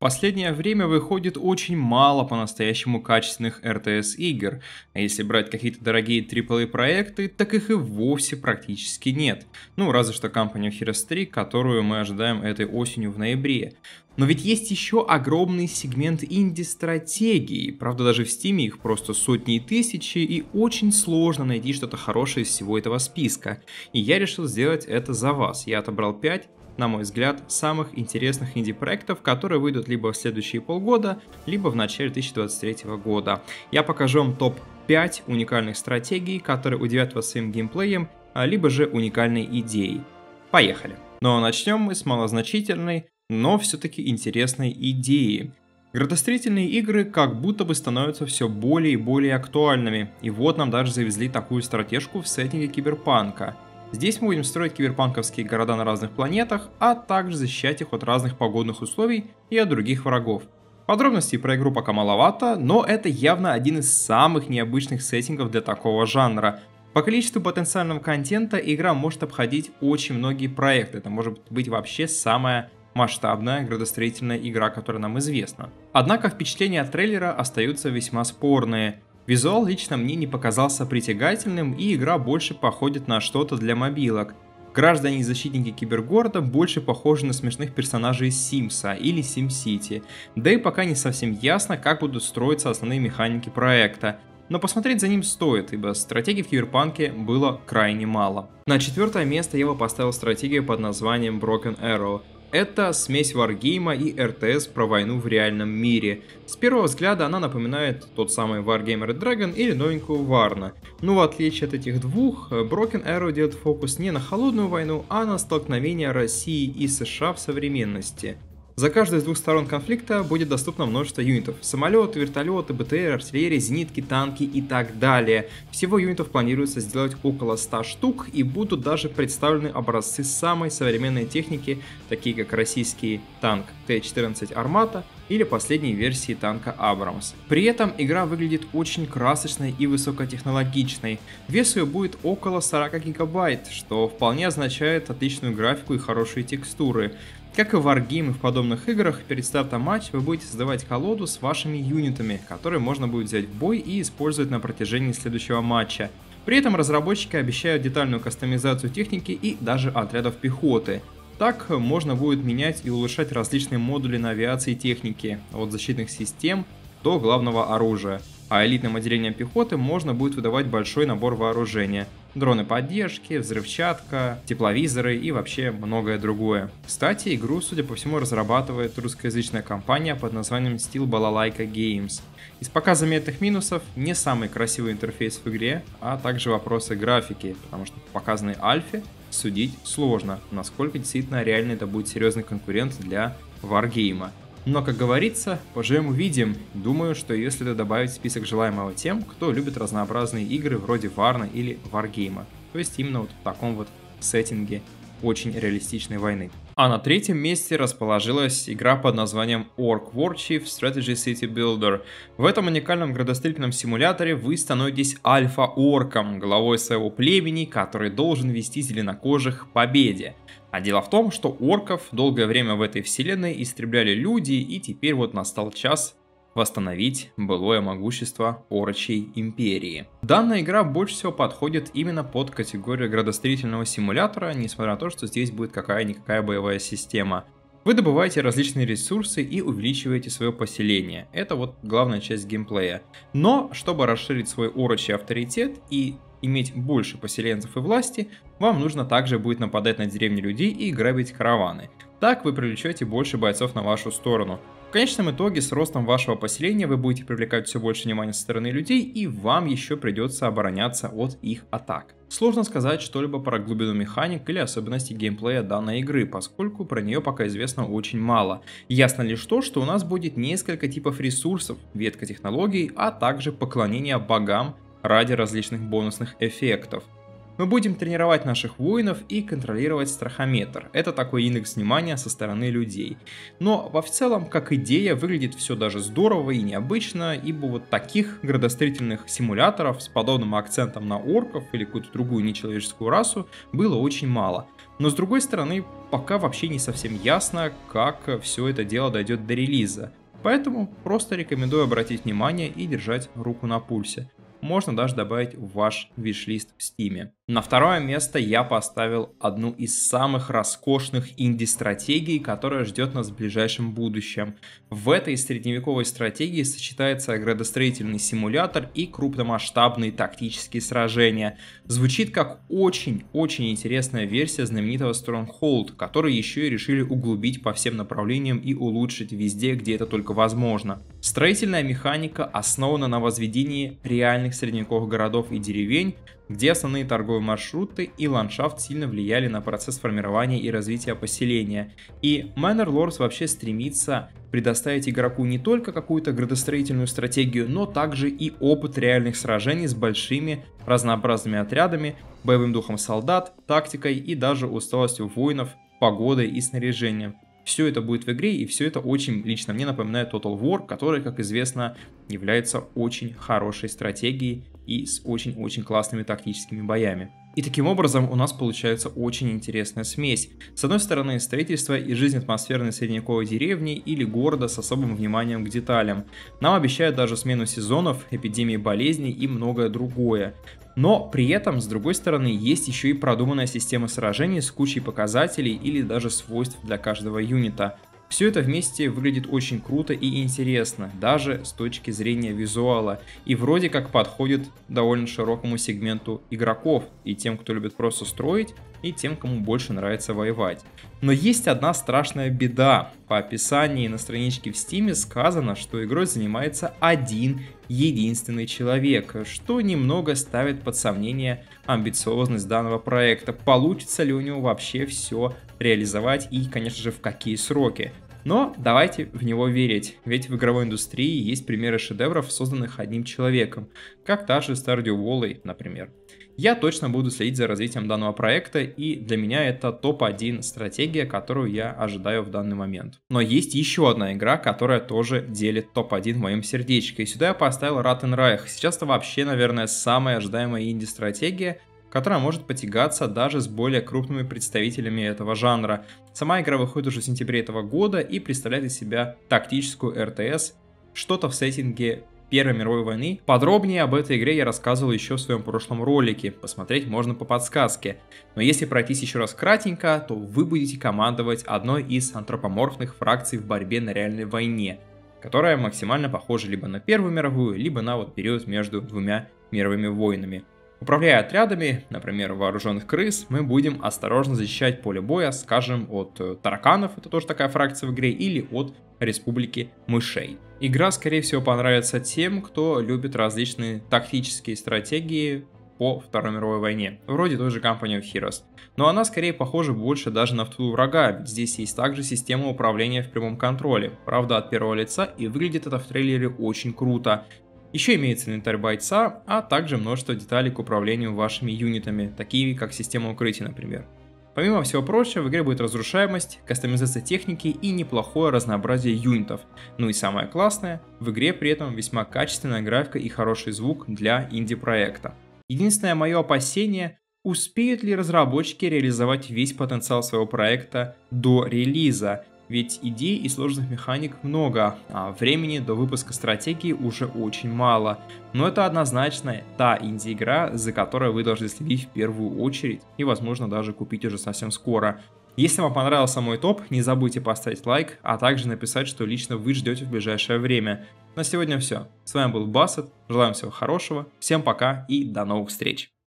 В последнее время выходит очень мало по-настоящему качественных RTS игр, а если брать какие-то дорогие AAA проекты, так их и вовсе практически нет. Ну, разве что Company of Heroes 3, которую мы ожидаем этой осенью в ноябре. Но ведь есть еще огромный сегмент инди-стратегии, правда даже в Steam их просто сотни и тысячи, и очень сложно найти что-то хорошее из всего этого списка. И я решил сделать это за вас, я отобрал 5, на мой взгляд, самых интересных инди-проектов, которые выйдут либо в следующие полгода, либо в начале 2023 года. Я покажу вам топ-5 уникальных стратегий, которые удивят вас своим геймплеем, либо же уникальной идеей. Поехали! Ну а начнем мы с малозначительной, но все-таки интересной идеи. Градостроительные игры как будто бы становятся все более и более актуальными, и вот нам даже завезли такую стратежку в сеттинге Киберпанка. Здесь мы будем строить киберпанковские города на разных планетах, а также защищать их от разных погодных условий и от других врагов. Подробностей про игру пока маловато, но это явно один из самых необычных сеттингов для такого жанра. По количеству потенциального контента игра может обходить очень многие проекты, это может быть вообще самая масштабная градостроительная игра, которая нам известна. Однако впечатления от трейлера остаются весьма спорные. Визуал лично мне не показался притягательным, и игра больше походит на что-то для мобилок. Граждане и защитники кибергорода больше похожи на смешных персонажей Симса или Сим-Сити, да и пока не совсем ясно, как будут строиться основные механики проекта. Но посмотреть за ним стоит, ибо стратегий в киберпанке было крайне мало. На 4-е место я бы поставил стратегию под названием Broken Arrow. Это смесь варгейма и RTS про войну в реальном мире. С первого взгляда она напоминает тот самый Wargame Red Dragon или новенькую Warna. Но в отличие от этих двух, Broken Arrow делает фокус не на холодную войну, а на столкновение России и США в современности. За каждой из двух сторон конфликта будет доступно множество юнитов. Самолеты, вертолеты, БТР, артиллерия, зенитки, танки и так далее. Всего юнитов планируется сделать около 100 штук, и будут даже представлены образцы самой современной техники, такие как российский танк Т-14 Армата или последней версии танка Абрамс. При этом игра выглядит очень красочной и высокотехнологичной. Вес ее будет около 40 гигабайт, что вполне означает отличную графику и хорошие текстуры. Как и в Wargame и в подобных играх, перед стартом матча вы будете создавать колоду с вашими юнитами, которые можно будет взять в бой и использовать на протяжении следующего матча. При этом разработчики обещают детальную кастомизацию техники и даже отрядов пехоты. Так можно будет менять и улучшать различные модули на авиации и технике, от защитных систем до главного оружия. А элитным отделением пехоты можно будет выдавать большой набор вооружения. Дроны поддержки, взрывчатка, тепловизоры и вообще многое другое. Кстати, игру, судя по всему, разрабатывает русскоязычная компания под названием Steel Balalaika Games. Из пока заметных минусов не самый красивый интерфейс в игре, а также вопросы графики, потому что по показанной альфе судить сложно, насколько действительно реально это будет серьезный конкурент для Wargame. Но, как говорится, поживем увидим. Думаю, что ее следует добавить в список желаемого тем, кто любит разнообразные игры вроде Warner или Wargame. То есть именно вот в таком вот сеттинге очень реалистичной войны. А на 3-м месте расположилась игра под названием Orc Warchief: Strategy City Builder. В этом уникальном градостроительном симуляторе вы становитесь альфа-орком, главой своего племени, который должен вести зеленокожих к победе. А дело в том, что орков долгое время в этой вселенной истребляли люди, и теперь вот настал час восстановить былое могущество орочей империи. Данная игра больше всего подходит именно под категорию градостроительного симулятора, несмотря на то, что здесь будет какая-никакая боевая система. Вы добываете различные ресурсы и увеличиваете свое поселение. Это вот главная часть геймплея. Но, чтобы расширить свой орочий авторитет и иметь больше поселенцев и власти, вам нужно также будет нападать на деревни людей и грабить караваны. Так вы привлечете больше бойцов на вашу сторону. В конечном итоге с ростом вашего поселения вы будете привлекать все больше внимания со стороны людей, и вам еще придется обороняться от их атак. Сложно сказать что-либо про глубину механик или особенности геймплея данной игры, поскольку про нее пока известно очень мало. Ясно лишь то, что у нас будет несколько типов ресурсов, ветка технологий, а также поклонение богам ради различных бонусных эффектов. Мы будем тренировать наших воинов и контролировать страхометр. Это такой индекс внимания со стороны людей. Но в целом, как идея, выглядит все даже здорово и необычно, ибо вот таких градостроительных симуляторов с подобным акцентом на орков или какую-то другую нечеловеческую расу было очень мало. Но с другой стороны, пока вообще не совсем ясно, как все это дело дойдет до релиза. Поэтому просто рекомендую обратить внимание и держать руку на пульсе. Можно даже добавить в ваш виш-лист в Steam. На второе место я поставил одну из самых роскошных инди-стратегий, которая ждет нас в ближайшем будущем. В этой средневековой стратегии сочетается градостроительный симулятор и крупномасштабные тактические сражения. Звучит как очень-очень интересная версия знаменитого Stronghold, который еще и решили углубить по всем направлениям и улучшить везде, где это только возможно. Строительная механика основана на возведении реальных средневековых городов и деревень, где основные торговые маршруты и ландшафт сильно влияли на процесс формирования и развития поселения. И Manor Lords вообще стремится предоставить игроку не только какую-то градостроительную стратегию, но также и опыт реальных сражений с большими разнообразными отрядами, боевым духом солдат, тактикой и даже усталостью воинов, погодой и снаряжением. Все это будет в игре, и все это очень лично мне напоминает Total War, который, как известно, является очень хорошей стратегией и с очень-очень классными тактическими боями. И таким образом у нас получается очень интересная смесь. С одной стороны, строительство и жизнь атмосферной средневековой деревни или города с особым вниманием к деталям. Нам обещают даже смену сезонов, эпидемии болезней и многое другое. Но при этом, с другой стороны, есть еще и продуманная система сражений с кучей показателей или даже свойств для каждого юнита. Все это вместе выглядит очень круто и интересно, даже с точки зрения визуала, и вроде как подходит довольно широкому сегменту игроков, и тем, кто любит просто строить, и тем, кому больше нравится воевать. Но есть одна страшная беда. По описании на страничке в Steam сказано, что игрой занимается один единственный человек, что немного ставит под сомнение амбициозность данного проекта. Получится ли у него вообще все реализовать и, конечно же, в какие сроки. Но давайте в него верить, ведь в игровой индустрии есть примеры шедевров, созданных одним человеком, как та же Stardew Valley, например. Я точно буду следить за развитием данного проекта, и для меня это топ-1 стратегия, которую я ожидаю в данный момент. Но есть еще одна игра, которая тоже делит топ-1 в моем сердечке, и сюда я поставил Ratten Reich. Сейчас это вообще, наверное, самая ожидаемая инди-стратегия, которая может потягаться даже с более крупными представителями этого жанра. Сама игра выходит уже в сентябре этого года и представляет из себя тактическую RTS, что-то в сеттинге Первой мировой войны. Подробнее об этой игре я рассказывал еще в своем прошлом ролике, посмотреть можно по подсказке. Но если пройтись еще раз кратенько, то вы будете командовать одной из антропоморфных фракций в борьбе на реальной войне, которая максимально похожа либо на Первую мировую, либо на вот период между двумя мировыми войнами. Управляя отрядами, например, вооруженных крыс, мы будем осторожно защищать поле боя, скажем, от тараканов, это тоже такая фракция в игре, или от республики мышей. Игра, скорее всего, понравится тем, кто любит различные тактические стратегии по Второй мировой войне, вроде той же Company of Heroes. Но она, скорее, похожа больше даже на «Втулу врага», ведь здесь есть также система управления в прямом контроле, правда, от первого лица, и выглядит это в трейлере очень круто. Еще имеется инвентарь бойца, а также множество деталей к управлению вашими юнитами, такими как система укрытий, например. Помимо всего прочего, в игре будет разрушаемость, кастомизация техники и неплохое разнообразие юнитов. Ну и самое классное, в игре при этом весьма качественная графика и хороший звук для инди-проекта. Единственное мое опасение, успеют ли разработчики реализовать весь потенциал своего проекта до релиза. Ведь идей и сложных механик много, а времени до выпуска стратегии уже очень мало. Но это однозначно та инди-игра, за которой вы должны следить в первую очередь и, возможно, даже купить уже совсем скоро. Если вам понравился мой топ, не забудьте поставить лайк, а также написать, что лично вы ждете в ближайшее время. На сегодня все. С вами был Бассет, желаем всего хорошего, всем пока и до новых встреч!